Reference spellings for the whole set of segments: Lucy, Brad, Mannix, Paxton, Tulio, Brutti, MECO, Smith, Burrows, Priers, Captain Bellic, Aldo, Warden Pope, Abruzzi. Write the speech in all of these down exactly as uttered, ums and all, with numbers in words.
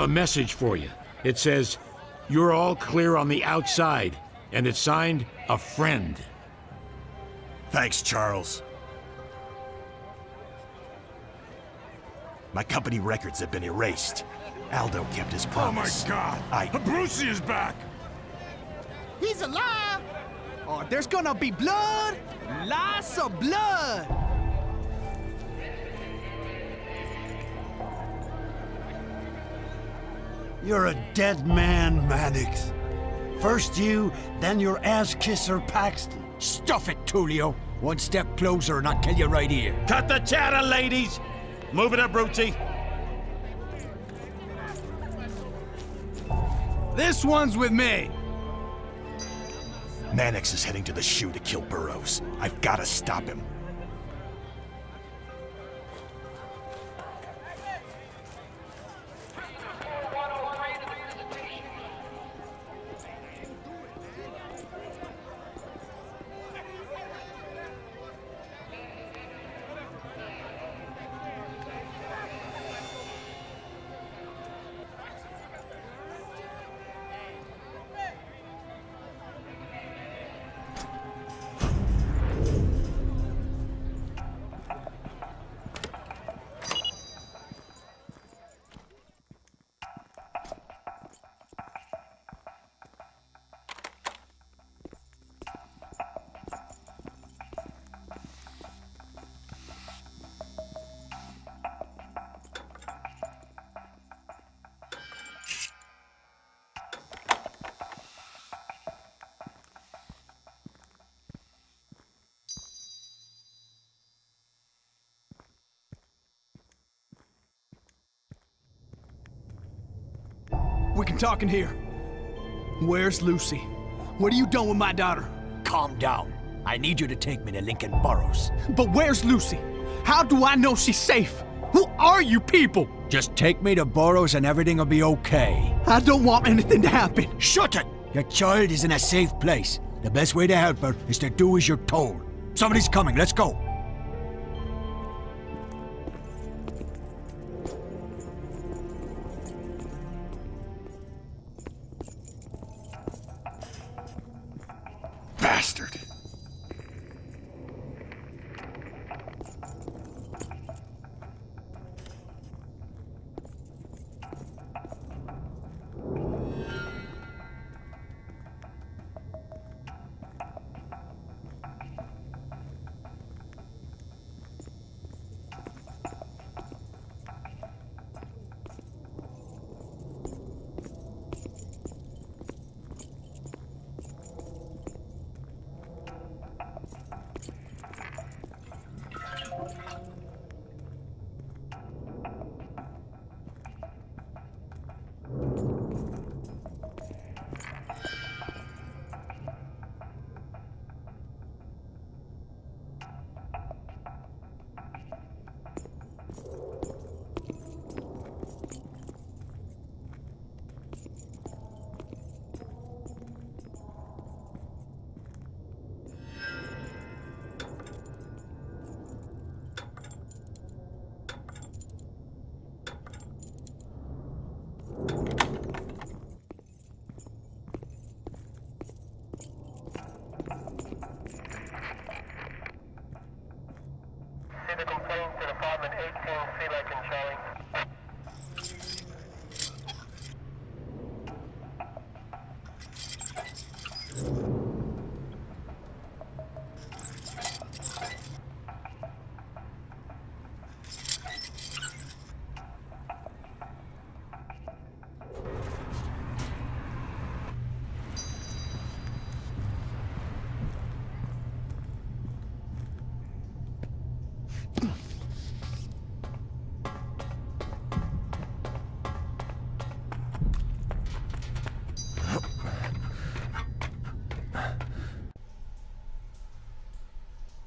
have a message for you. It says, "You're all clear on the outside," and it's signed, "A Friend." Thanks, Charles. My company records have been erased. Aldo kept his promise. Oh my god! I... Abruzzi is back! He's alive! Oh, there's gonna be blood! Lots of blood! You're a dead man, Mannix. First you, then your ass-kisser Paxton. Stuff it, Tulio. One step closer and I'll kill you right here. Cut the chatter, ladies! Move it up, Brutti. This one's with me. Mannix is heading to the shoe to kill Burrows. I've got to stop him. We can talk in here. Where's Lucy? What are you doing with my daughter? Calm down. I need you to take me to Lincoln Burrows. But where's Lucy? How do I know she's safe? Who are you people? Just take me to Burrows and everything will be okay. I don't want anything to happen. Shut it! Your child is in a safe place. The best way to help her is to do as you're told. Somebody's coming. Let's go.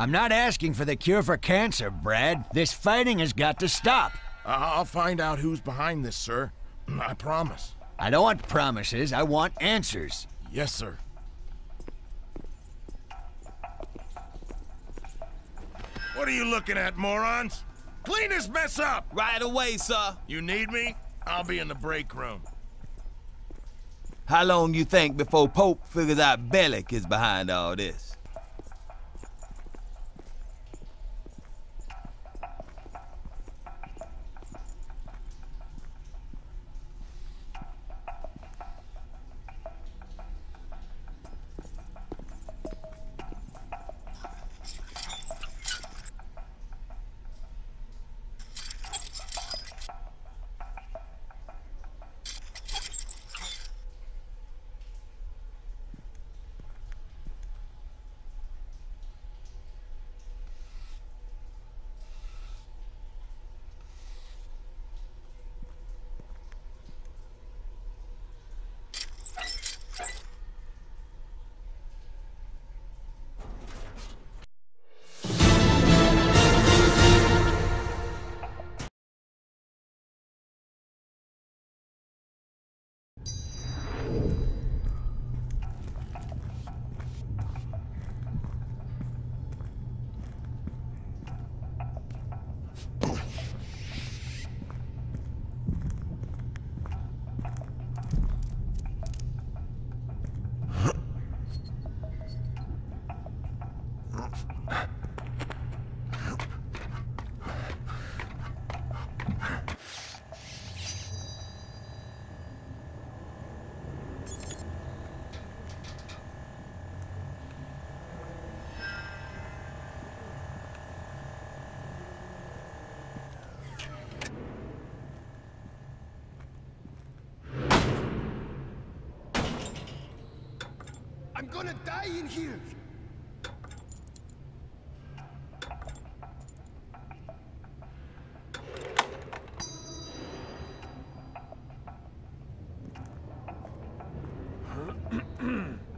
I'm not asking for the cure for cancer, Brad. This fighting has got to stop. Uh, I'll find out who's behind this, sir. I promise. I don't want promises. I want answers. Yes, sir. What are you looking at, morons? Clean this mess up! Right away, sir. You need me? I'll be in the break room. How long you think before Pope figures out Bellic is behind all this? I'm gonna die in here!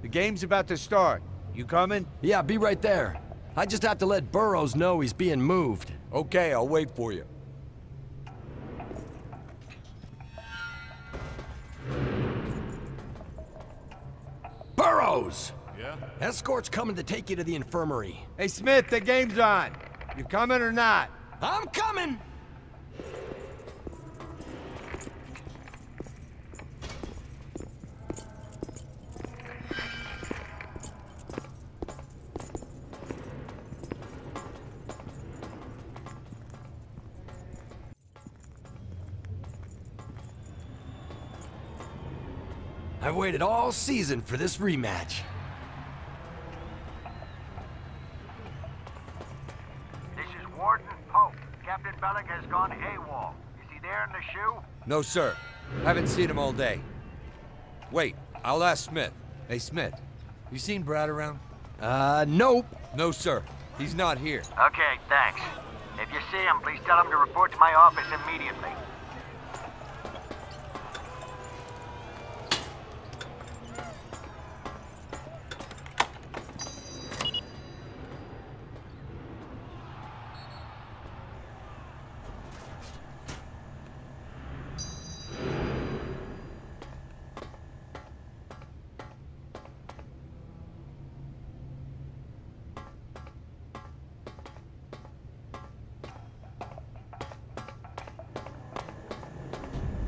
The game's about to start. You coming? Yeah, be right there. I just have to let Burrows know he's being moved. Okay, I'll wait for you. Yeah? Escort's coming to take you to the infirmary. Hey, Smith, the game's on. You coming or not? I'm coming! I've waited all season for this rematch. This is Warden Pope. Captain Bellic has gone AWOL. Is he there in the shoe? No, sir. Haven't seen him all day. Wait, I'll ask Smith. Hey, Smith, you seen Brad around? Uh, nope. No, sir. He's not here. Okay, thanks. If you see him, please tell him to report to my office immediately.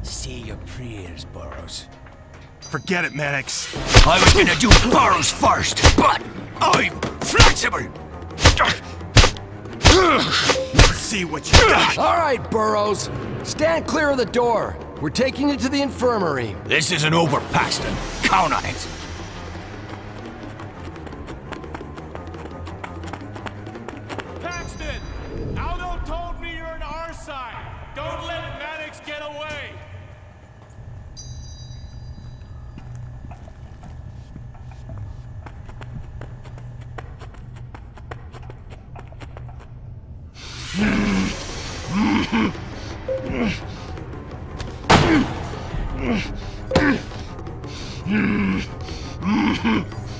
See your Priers, Burrows. Forget it, Mannix. I was gonna do Burrows first, but I'm flexible! Let's see what you got! Alright, Burrows. Stand clear of the door. We're taking you to the infirmary. This isn't over, Paxton. Count on it. Paxton! Aldo told me you're on our side. Don't let Mannix get away! Mm-hmm.